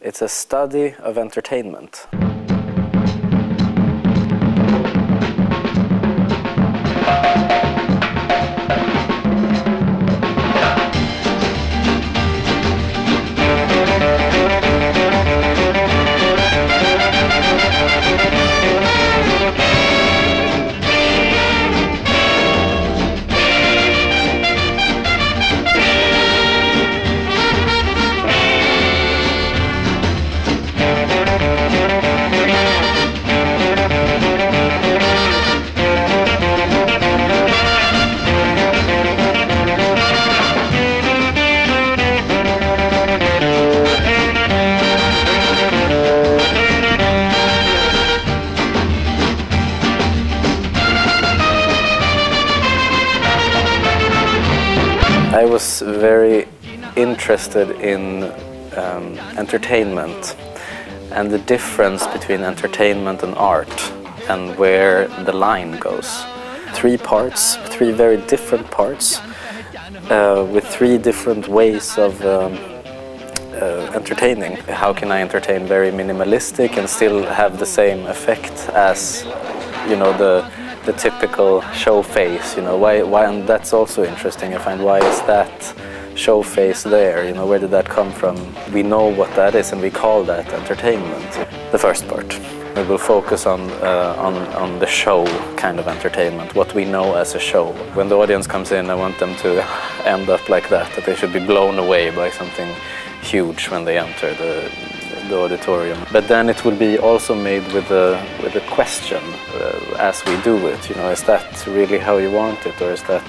It's a study of entertainment. I was very interested in entertainment and the difference between entertainment and art and where the line goes. Three parts, three very different parts with three different ways of entertaining. How can I entertain very minimalistic and still have the same effect as, you know, the typical show face, you know, why, and that's also interesting, I find, why is that show face there, you know, where did that come from? We know what that is and we call that entertainment. The first part, we will focus on the show kind of entertainment, what we know as a show. When the audience comes in, I want them to end up like that, that they should be blown away by something huge when they enter the auditorium. But then it will be also made with a question as we do it, you know, is that really how you want it, or is that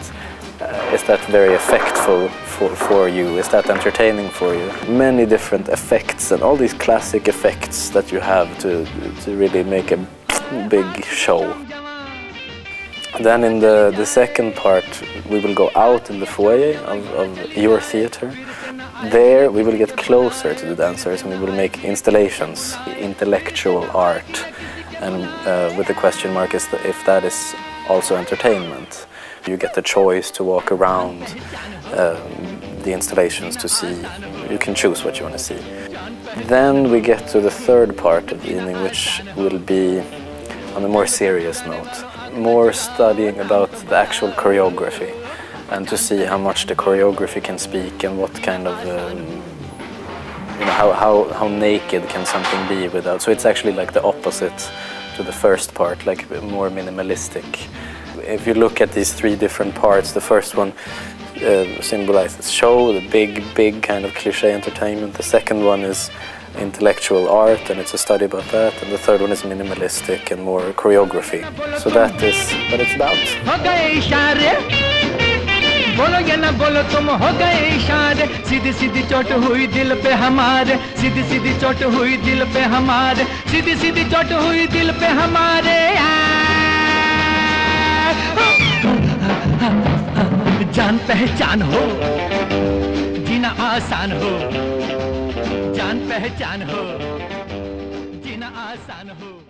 very effectful for you, is that entertaining for you? Many different effects and all these classic effects that you have to really make a big show. Then in the second part we will go out in the foyer of your theater. There we will get closer to the dancers and we will make installations, intellectual art, and with the question mark is if that is also entertainment. You get the choice to walk around the installations to see, you can choose what you want to see. Then we get to the third part of the evening, which will be on a more serious note. More studying about the actual choreography and to see how much the choreography can speak and what kind of, you know, how naked can something be without. So it's actually like the opposite to the first part, like more minimalistic. If you look at these three different parts, the first one symbolizes show, the big kind of cliché entertainment. The second one is intellectual art, and it's a study about that, and the third one is minimalistic and more choreography. So that is what it's about. जान पहचान हो, जीना आसान हो, जान पहचान हो, जीना आसान हो.